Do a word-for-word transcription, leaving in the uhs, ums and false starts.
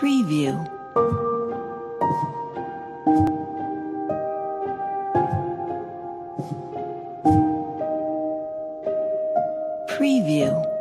preview. Preview.